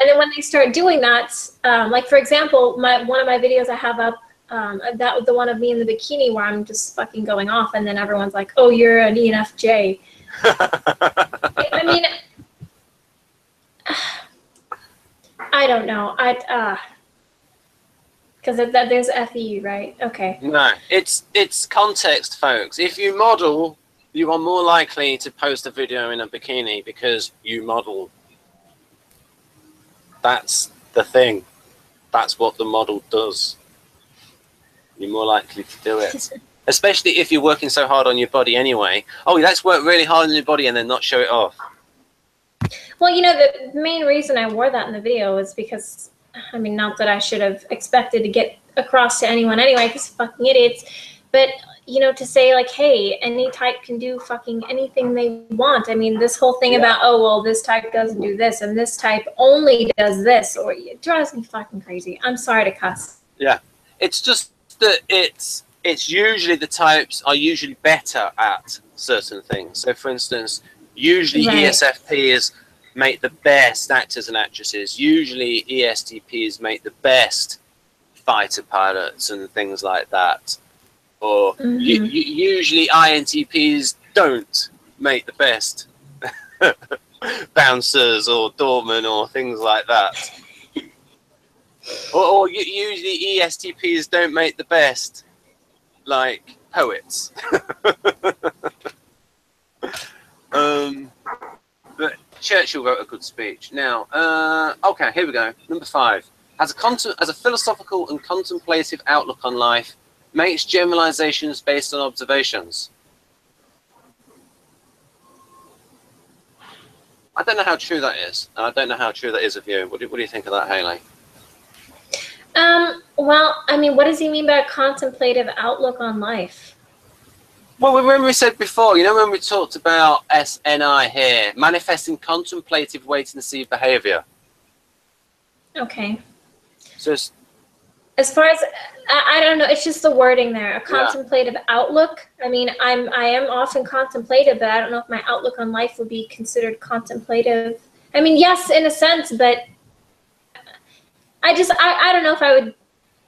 And then when they start doing that, um, like for example, my one of my videos I have up, um, that was the one of me in the bikini where I'm just fucking going off, and then everyone's like, "Oh, you're an E N F J." I mean, I don't know. I uh, because there's F E, right? Okay. No, it's it's context, folks. If you model, you are more likely to post a video in a bikini because you model. That's the thing. That's what the model does. You're more likely to do it. Especially if you're working so hard on your body anyway. Oh, let's work really hard on your body and then not show it off. Well, you know, the main reason I wore that in the video was because, I mean, not that I should have expected to get across to anyone anyway, because fucking idiots. But, you know, to say like, hey, any type can do fucking anything they want. I mean, this whole thing yeah. about, oh, well, this type doesn't do this and this type only does this, or it drives me fucking crazy. I'm sorry to cuss. Yeah. It's just that it's, it's usually the types are usually better at certain things. So, for instance, usually right. E S F Ps make the best actors and actresses. Usually E S T Ps make the best fighter pilots and things like that. Or mm-hmm. you, you, usually I N T Ps don't make the best bouncers or doormen or things like that. or or you, usually E S T Ps don't make the best, like, poets. um, but Churchill wrote a good speech. Now, uh, okay, here we go. Number five. As a, contem as a philosophical and contemplative outlook on life, makes generalizations based on observations. I don't know how true that is, and I don't know how true that is of you. What do, what do you think of that, Hayley? Um, well, I mean, what does he mean by a contemplative outlook on life? Well, remember we said before, you know, when we talked about S N I here, manifesting contemplative wait-and-see behavior. Okay. So it's, as far as, I don't know, it's just the wording there, a contemplative yeah. outlook. I mean, I'm, I am often contemplative, but I don't know if my outlook on life would be considered contemplative. I mean, yes, in a sense, but I just, I, I don't know if I would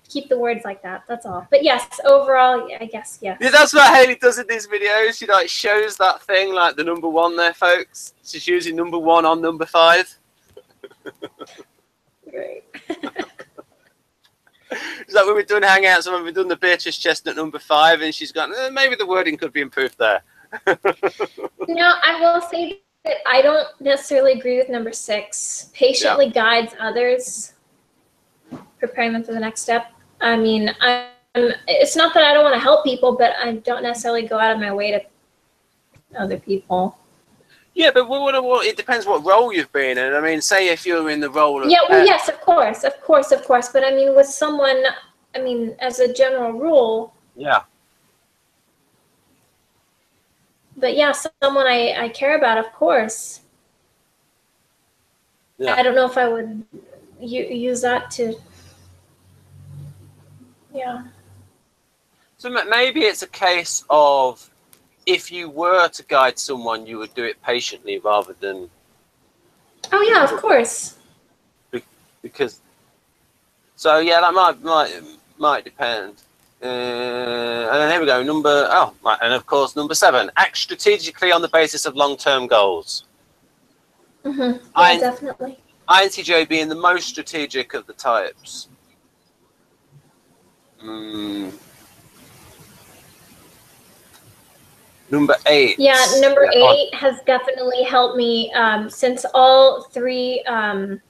keep the words like that, that's all. But yes, overall, I guess, yes. Yeah, that's what Hayley does in these videos. She like shows that thing, like the number one there, folks. She's using number one on number five. Great. It's like when we're doing hangouts and when we're doing the Beatrice Chestnut number five, and she's gone, eh, maybe the wording could be improved there. No, I will say that I don't necessarily agree with number six. Patiently yeah. guides others, preparing them for the next step. I mean, I'm, it's not that I don't want to help people, but I don't necessarily go out of my way to other people. Yeah, but what, what, what, it depends what role you've been in. I mean, say if you're in the role of... Yeah, well, yes, of course, of course, of course. But I mean, with someone, I mean, as a general rule... Yeah. But yeah, someone I, I care about, of course. Yeah. I don't know if I would use that to... Yeah. So maybe it's a case of... if you were to guide someone, you would do it patiently rather than... Oh, yeah, of course. Be because... So, yeah, that might might, might depend. Uh, and then here we go, number... Oh, right, and of course, number seven. Act strategically on the basis of long-term goals. Mm-hmm. Yeah, I, definitely. I N T J being the most strategic of the types. Hmm... Number eight. Yeah, number yeah, eight on. has definitely helped me um, since all three um,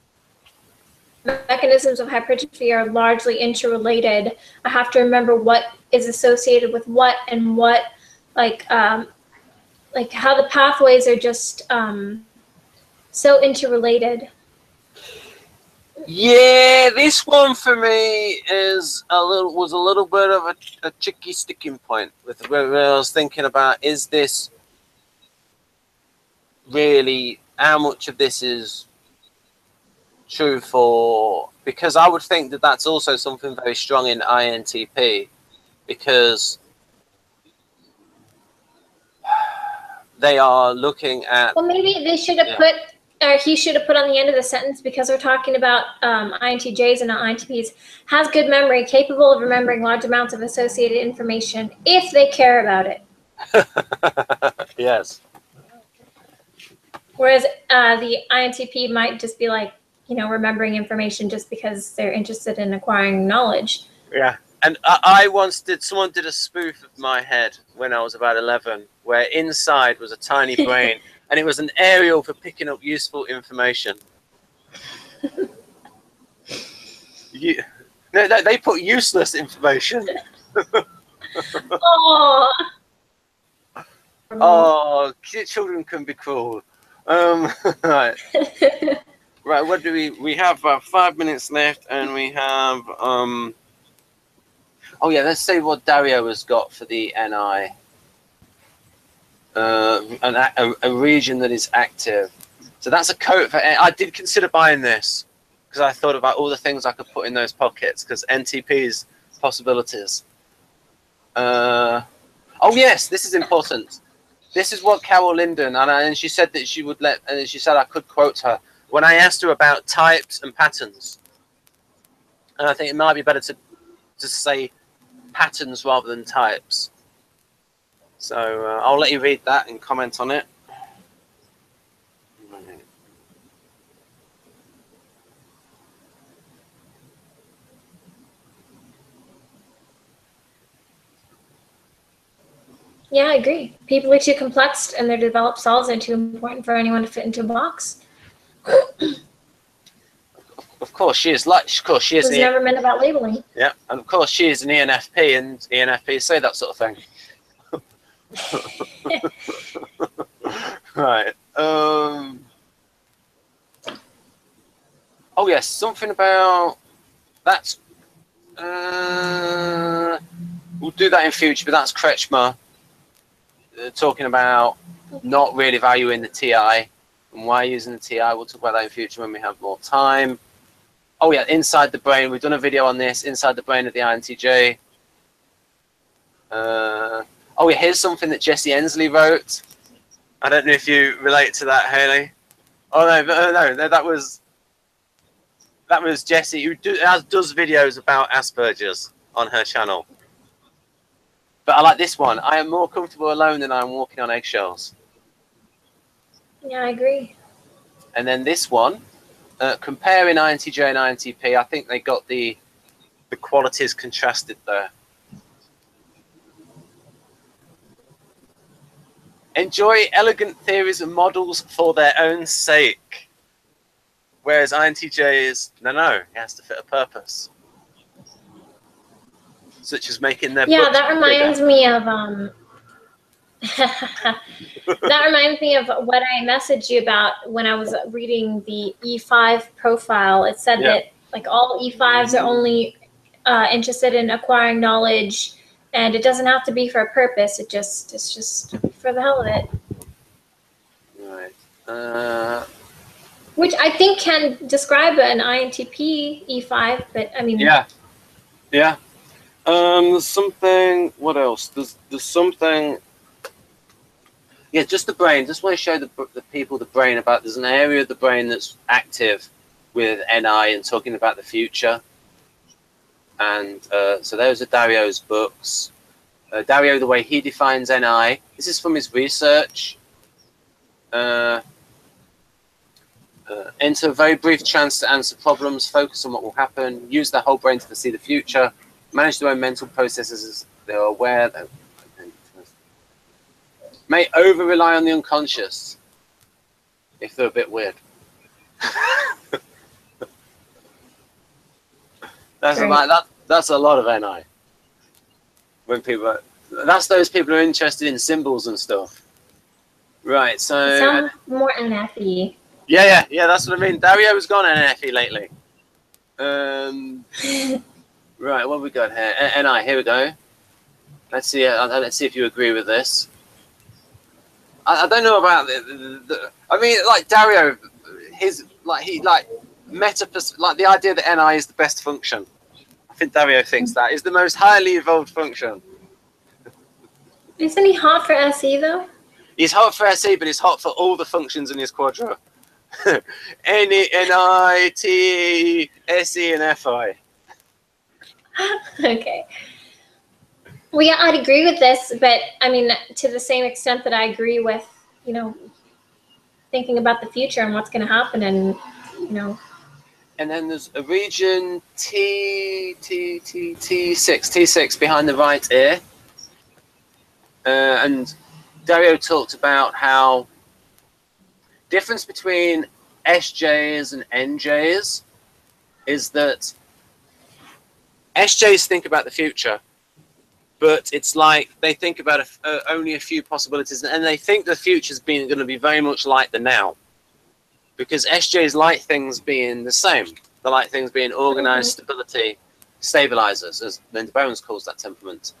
mechanisms of hypertrophy are largely interrelated. I have to remember what is associated with what and what, like, um, like how the pathways are just um, so interrelated. Yeah, this one for me is a little was a little bit of a, a tricky sticking point with where I was thinking about is this really how much of this is true for because I would think that that's also something very strong in I N T P because they are looking at well maybe they should have yeah. put or he should have put on the end of the sentence, because we're talking about um, I N T Js and not I N T Ps, has good memory, capable of remembering large amounts of associated information if they care about it. Yes. Whereas uh, the I N T P might just be like, you know, remembering information just because they're interested in acquiring knowledge. Yeah. And I, I once did, someone did a spoof of my head when I was about eleven, where inside was a tiny brain, and it was an aerial for picking up useful information. you, no, no, they put useless information. Oh. Oh, children can be cruel. Um, right. Right, what do we, we have about five minutes left, and we have, um, oh yeah, let's see what Dario has got for the N I. Uh, an, a, a region that is active. So that's a coat for, I did consider buying this, because I thought about all the things I could put in those pockets, because N T P's possibilities. Uh, oh yes, this is important. This is what Carol Linden, and, I, and she said that she would let, and she said I could quote her when I asked her about types and patterns. And I think it might be better to just say patterns rather than types. So uh, I'll let you read that and comment on it. Yeah, I agree. People are too complex, and their developed selves are too important for anyone to fit into a box. Of course, she is like. Of course, she is. It was never meant about labeling. Yeah, and of course, she is an E N F P, and E N F Ps say that sort of thing. Right. Um, oh yes, something about that's. Uh, we'll do that in future, but that's Kretschmer. Talking about not really valuing the T I and why using the T I. We'll talk about that in future when we have more time. Oh yeah, inside the brain. We've done a video on this, inside the brain of the I N T J. Uh, oh yeah, here's something that Jesse Ensley wrote. I don't know if you relate to that, Hayley. Oh no, no, no, that was that was Jesse, who do, does videos about Asperger's on her channel. But I like this one. I am more comfortable alone than I am walking on eggshells. Yeah, I agree. And then this one, uh, comparing I N T J and I N T P, I think they got the the qualities contrasted there. Enjoy elegant theories and models for their own sake. Whereas I N T J is, no, no, it has to fit a purpose. Such as making their yeah, that reminds bigger. me of um, that reminds me of what I messaged you about when I was reading the E five profile. It said yeah. that like all E fives are only uh, interested in acquiring knowledge, and it doesn't have to be for a purpose. It just it's just for the hell of it. Right. Uh... Which I think can describe an I N T P E five, but I mean yeah, yeah. Um, something, what else? There's, there's something, yeah, just the brain. Just want to show the, the people the brain about, there's an area of the brain that's active with N I and talking about the future. And uh, so those are Dario's books. Uh, Dario, the way he defines N I, this is from his research. Uh, uh, enter a very brief chance to answer problems, focus on what will happen, use the whole brain to see the future. Manage their own mental processes as they're aware. They may over rely on the unconscious if they're a bit weird. That's a lot, that, that's a lot of N I. When people, are, that's those people who are interested in symbols and stuff. Right, so it sounds more N F E. Yeah, yeah, yeah. That's what I mean. Dario has gone N F E lately. Um. Right, what have we got here? N I, here we go. Let's see. Uh, let's see if you agree with this. I, I don't know about the, the, the. I mean, like Dario, his like he like meta like the idea that N I is the best function. I think Dario thinks that is the most highly evolved function. Isn't he hot for S E though? He's hot for S E, but he's hot for all the functions in his quadra. N I, T E, S E and F I. Okay. Well, yeah, I'd agree with this, but I mean, to the same extent that I agree with, you know, thinking about the future and what's going to happen and, you know. And then there's a region T, T, T, T six, T six behind the right ear. Uh, and Dario talked about how difference between S Js and N Js is that S Js think about the future, but it's like they think about a, uh, only a few possibilities, and they think the future's been going to be very much like the now, because S Js like things being the same. They like things being organized, stability, stabilizers, as Linda Barons calls that temperament.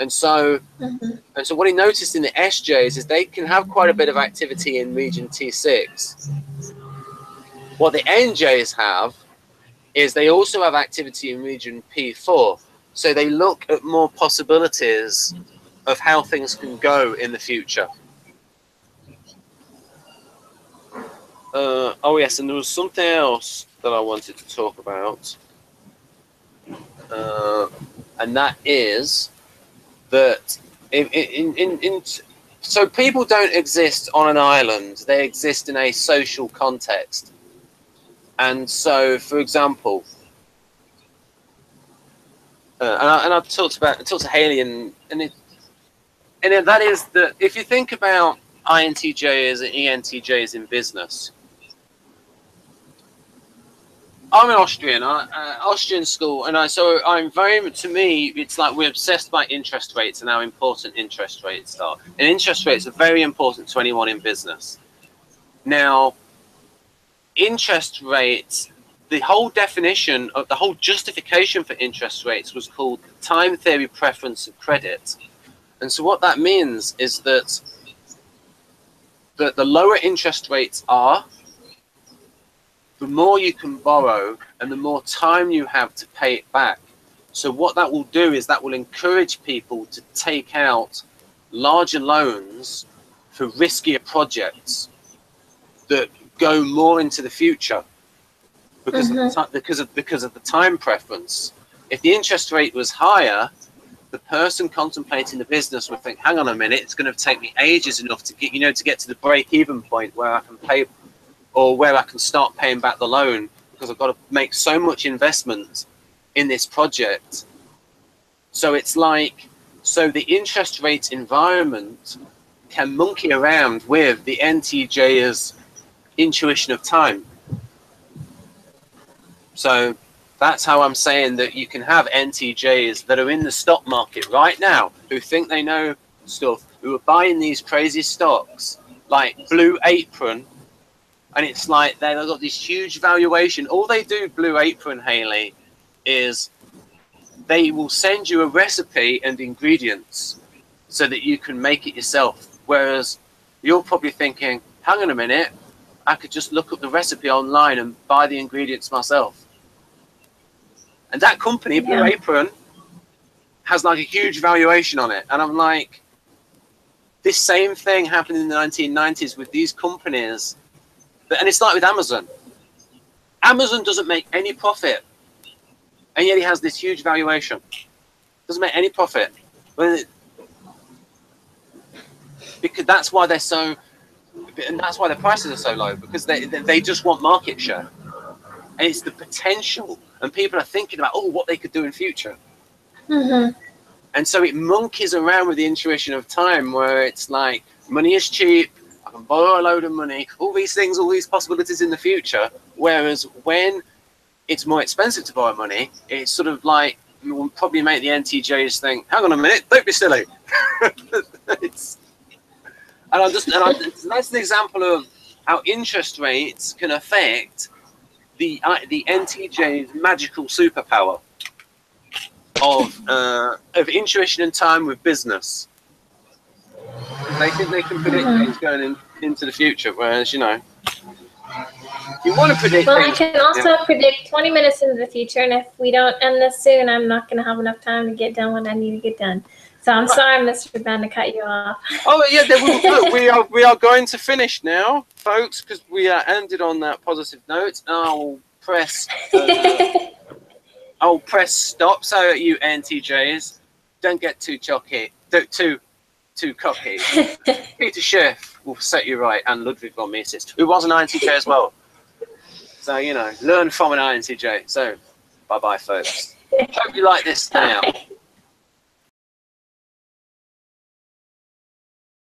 And so, mm-hmm. and so what he noticed in the S Js is they can have quite a bit of activity in region T six. What the N Js have is they also have activity in region P four. So they look at more possibilities of how things can go in the future. Uh, oh yes, and there was something else that I wanted to talk about. Uh, and that is... that in, in, in, in, so people don't exist on an island, they exist in a social context. And so, for example, uh, and, I, and I've talked about, I talked to Hayley, and, and, it, and that is that if you think about I N T Js and E N T Js in business, I'm an Austrian, I, uh, Austrian school, and I, so I'm very, to me, it's like we're obsessed by interest rates and how important interest rates are. And interest rates are very important to anyone in business. Now, interest rates, the whole definition of the whole justification for interest rates was called time theory preference of credit. And so what that means is that, that the lower interest rates are, the more you can borrow and the more time you have to pay it back. So what that will do is that will encourage people to take out larger loans for riskier projects that go more into the future because, mm-hmm. of, the because, of, because of the time preference. If the interest rate was higher, the person contemplating the business would think, hang on a minute, it's going to take me ages enough to get, you know, to get to the break-even point where I can pay or where I can start paying back the loan, because I've got to make so much investment in this project. So it's like, so the interest rate environment can monkey around with the N T J's intuition of time. So that's how I'm saying that you can have N T Js that are in the stock market right now, who think they know stuff, who are buying these crazy stocks like Blue Apron, and it's like they've got this huge valuation. All they do, Blue Apron, Hayley, is they will send you a recipe and ingredients so that you can make it yourself. Whereas you're probably thinking, hang on a minute, I could just look up the recipe online and buy the ingredients myself. And that company, yeah. Blue Apron, has like a huge valuation on it. And I'm like, this same thing happened in the nineteen nineties with these companies. And it's like with Amazon. Amazon doesn't make any profit, and yet he has this huge valuation. Doesn't make any profit, because that's why they're so, and that's why their prices are so low, because they they just want market share, and it's the potential. And people are thinking about oh, what they could do in future, mm-hmm. and so it monkeys around with the intuition of time, where it's like money is cheap. And borrow a load of money, all these things, all these possibilities in the future. Whereas when it's more expensive to borrow money, it's sort of like, will probably make the N T Js think, hang on a minute, don't be silly. it's, and I just, and I, that's an example of how interest rates can affect the uh, the N T J's magical superpower of uh, of intuition and time with business. They think they can predict things going in, into the future, whereas, you know, you want to predict Well, things. I can also yeah. predict twenty minutes into the future, and if we don't end this soon, I'm not going to have enough time to get done what I need to get done. So I'm sorry, Mister Brown, to cut you off. Oh, yeah, look, we are, we are going to finish now, folks, because we are ended on that positive note. I'll press, uh, I'll press stop, so you N T Js don't get too cocky. Don't too, too cocky. Peter Schiff will set you right, and Ludwig von Mises, who was an I N T J as well. So, you know, learn from an I N T J. So, bye-bye, folks. Hope you like this now.